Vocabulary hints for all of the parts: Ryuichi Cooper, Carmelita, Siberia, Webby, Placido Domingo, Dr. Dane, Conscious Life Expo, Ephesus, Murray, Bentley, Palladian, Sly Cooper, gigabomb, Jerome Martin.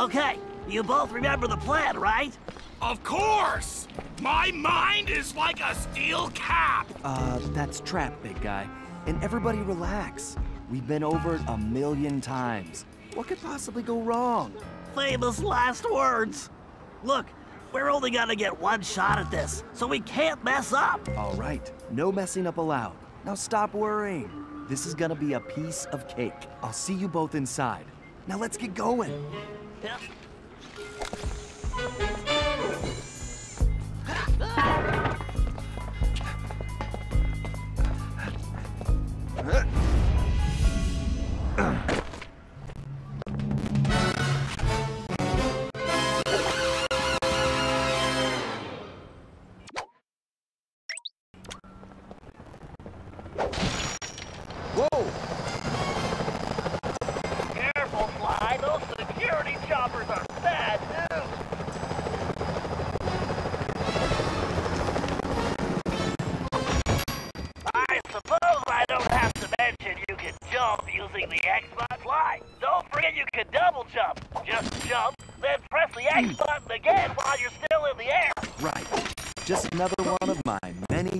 Okay, you both remember the plan, right? Of course! My mind is like a steel cap! That's trap, big guy. And everybody relax. We've been over it 1,000,000 times. What could possibly go wrong? Famous last words. Look, we're only gonna get one shot at this, so we can't mess up. All right, no messing up allowed. Now stop worrying. This is gonna be a piece of cake. I'll see you both inside. Now let's get going. Yeah.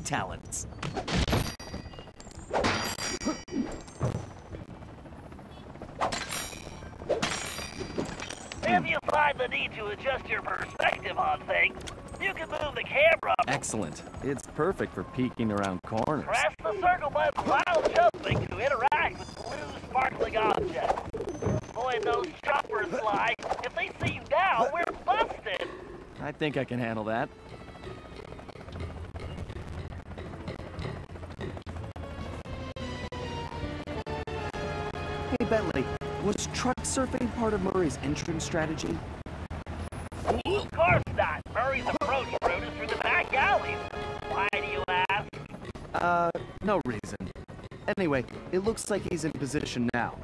Talents. If you find the need to adjust your perspective on things, you can move the camera. Excellent. It's perfect for peeking around corners. Press the circle button while jumping to interact with blue sparkling objects. Avoid those choppers, Sly. If they see you now, we're busted. I think I can handle that. Bentley, was truck surfing part of Murray's entrance strategy? Of course not! Murray's approach route is through the back alleys. Why do you ask? No reason. Anyway, it looks like he's in position now.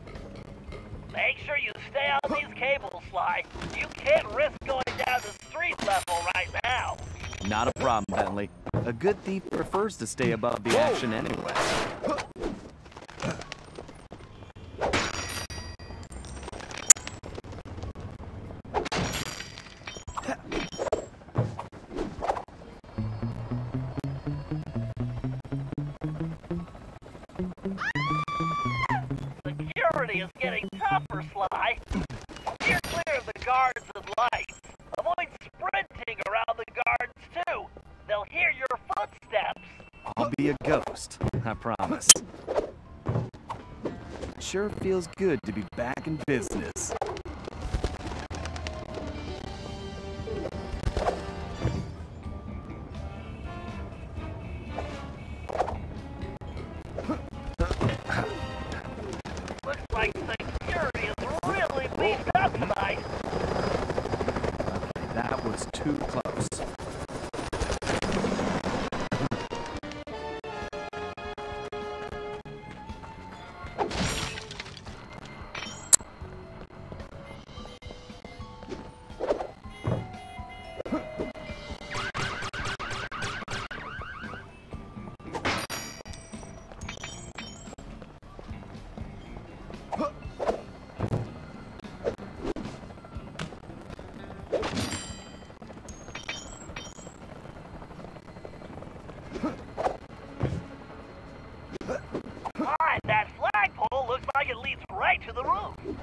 Make sure you stay on these cables, Sly. You can't risk going down to street level right now. Not a problem, Bentley. A good thief prefers to stay above the action anyway. Is getting tougher, Sly. Steer clear of the guards and lights. Avoid sprinting around the guards, too. They'll hear your footsteps. I'll be a ghost, I promise. Sure feels good to be back in business.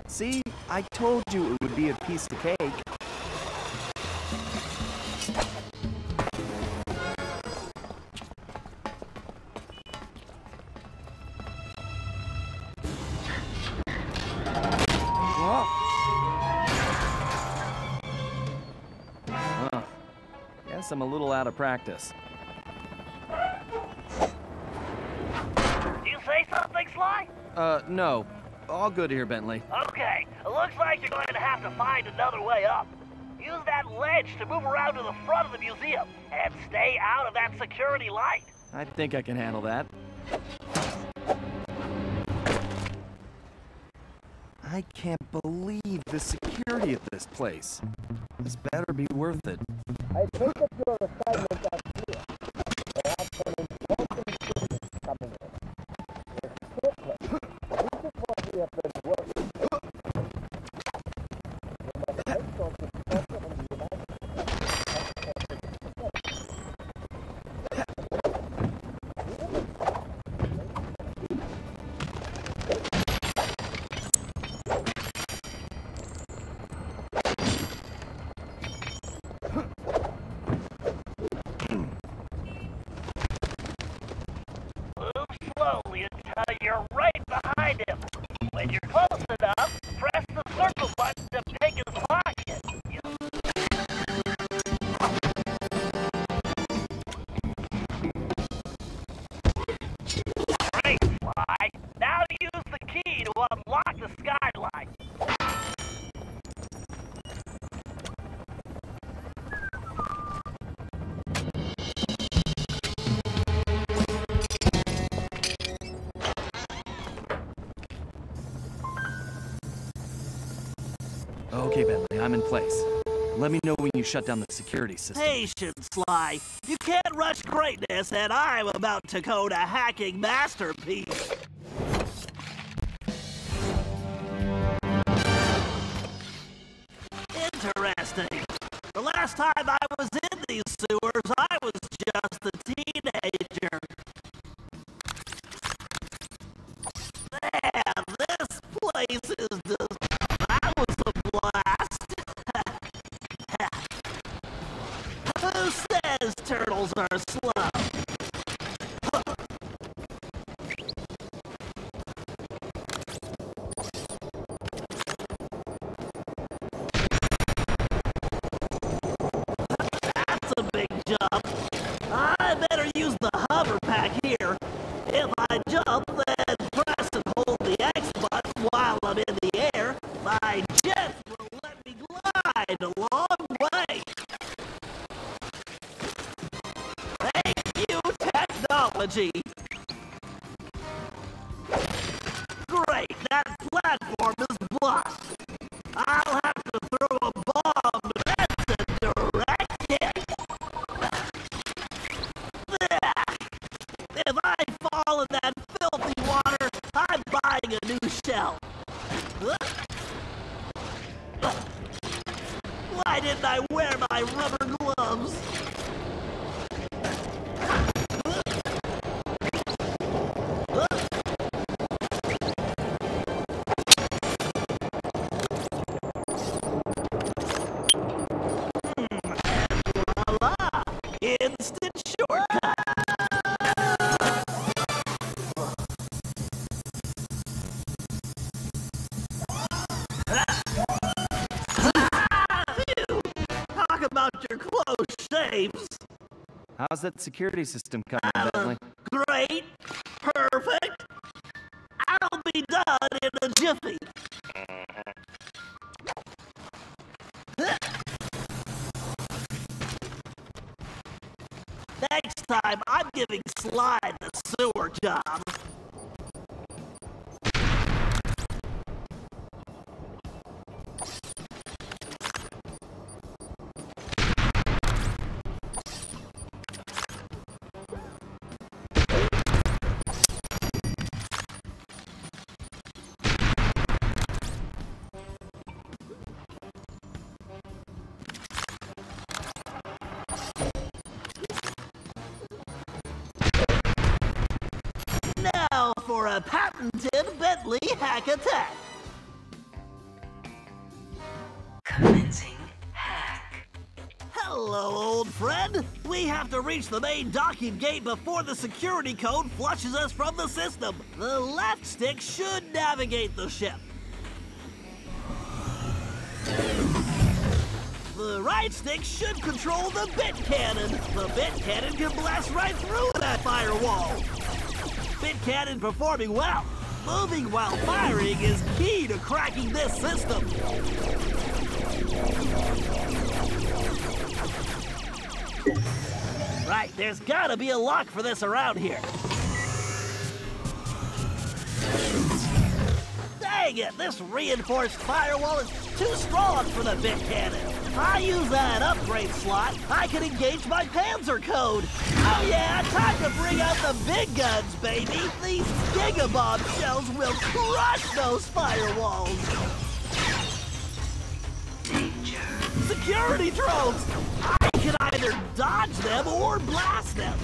See, I told you it would be a piece of cake. guess I'm a little out of practice. You say something, Sly? No. All good here, Bentley. Okay. Looks like you're going to have to find another way up. Use that ledge to move around to the front of the museum, and stay out of that security light. I think I can handle that. I can't believe the security at this place. This better be worth it. I think that your assignment up here. There are some important students coming in. It's careful. This is what we have been working on. You must make sure to stop them in the United You're right behind him. When you're close enough, press the circle button to pick his pocket. Great, Sly. Now use the key to unlock the skylight. Okay, Bentley, I'm in place. Let me know when you shut down the security system. Patience, Sly. You can't rush greatness, and I'm about to code a hacking masterpiece. Interesting. The last time I was in these sewers, I was just a teenager. Man, this place is disgusting. Who says turtles are slow? That's a big jump. I better use the hover pack here. If I jump, then press and hold the X button while I'm in the air. My jet will let me glide a long way. Thank you, technology! Great, that platform is blocked. I'll have to throw a bomb and direct it. If I fall in that filthy water, I'm buying a new shell. Why didn't I wear my rubber gloves? Voila! Instant shortcut! About your close shaves. How's that security system coming, Bentley? Great. Perfect. I'll be done in a jiffy. Next time, I'm giving Sly the sewer job. Now for a patented Bentley hack attack. Commencing hack. Hello, old friend. We have to reach the main docking gate before the security code flushes us from the system. The left stick should navigate the ship. The right stick should control the bit cannon. The bit cannon can blast right through that firewall. Bit cannon performing well. Moving while firing is key to cracking this system. Right, there's gotta be a lock for this around here. Dang it, this reinforced firewall is too strong for the bit cannon. If I use that upgrade slot, I can engage my Panzer code. Oh yeah, time to bring out the big guns, baby. These gigabomb shells will crush those firewalls. Danger. Security drones! I can either dodge them or blast them.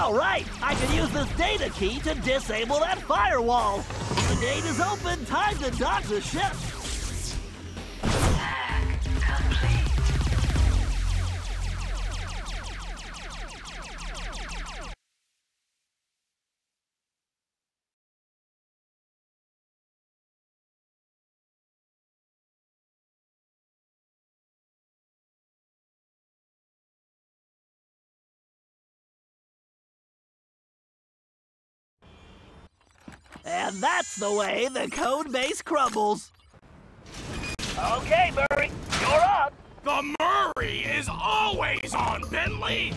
Alright, I can use this data key to disable that firewall. The gate is open, time to dodge the ship. Attack complete. And that's the way the code base crumbles. Okay, Murray, you're up. The Murray is always on, Bentley.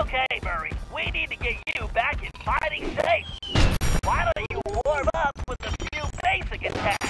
Okay, Murray, we need to get you back in fighting shape. Why don't you warm up with a few basic attacks?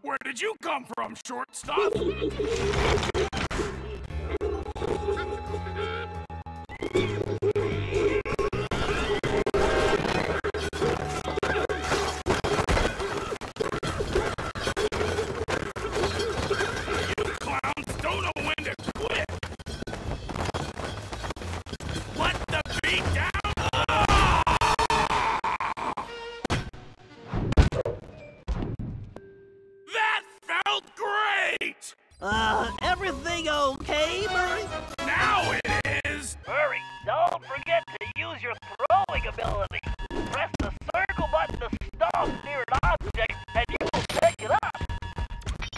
Where'd you come from, shortstop? Everything okay, Murray? Now it is! Murray, don't forget to use your throwing ability. Press the circle button to stomp near an object, and you will pick it up.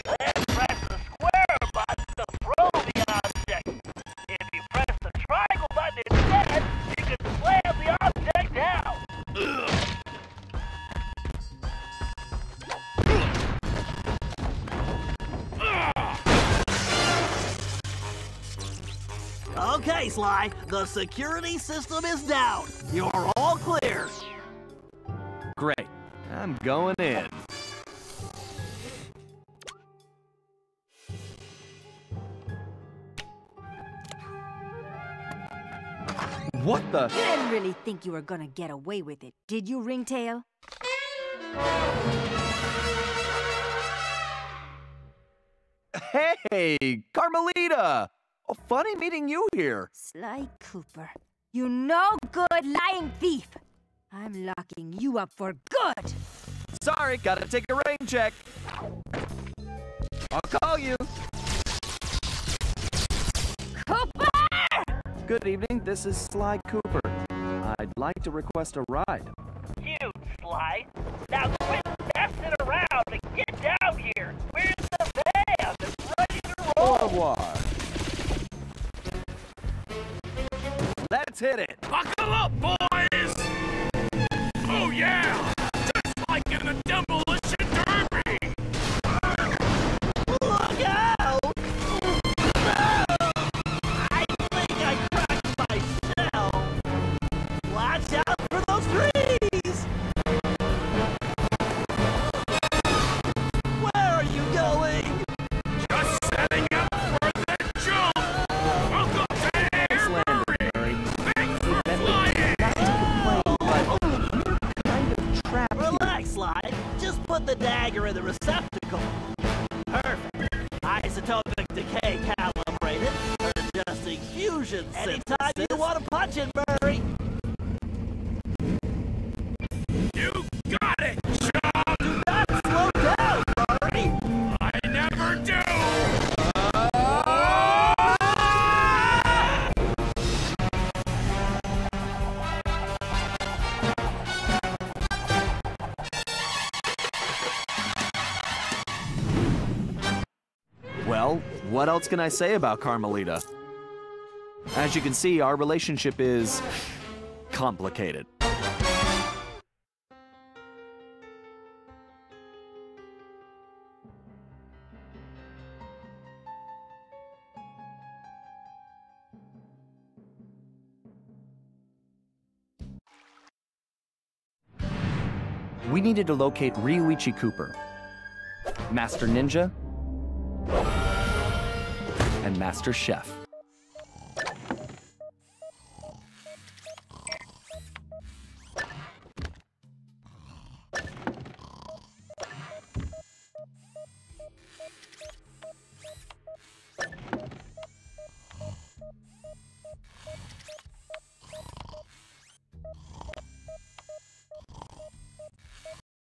Then press the square button to throw the object. If you press the triangle button instead, you can slam the object down. Ugh. Okay, Sly, the security system is down. You're all clear. Great. I'm going in. What the? You didn't really think you were gonna get away with it, did you, Ringtail? Hey, Carmelita! Oh, funny meeting you here. Sly Cooper, you no good lying thief. I'm locking you up for good. Sorry, gotta take a rain check. I'll call you. Cooper! Good evening, this is Sly Cooper. I'd like to request a ride. You, Sly. Now quit messing around and get down here. Where's the van? It's ready to roll. Au revoir. Let's hit it. Buckle up, boys! Oh, yeah! Just like in the demolition derby! Look out! I think I cracked myself! Watch out for those trees! Where are you going? Just setting up for the jump! Welcome to Air Murray! Thanks for flying! Slide, just put the dagger in the receptacle. Perfect. Isotopic decay calibrated. Adjusting fusion synthesis. Anytime you want to punch it, Murray. You got it, John. Do not slow down, Murray. I never do. Well, what else can I say about Carmelita? As you can see, our relationship is complicated. We needed to locate Ryuichi Cooper, Master Ninja, and Master Chef.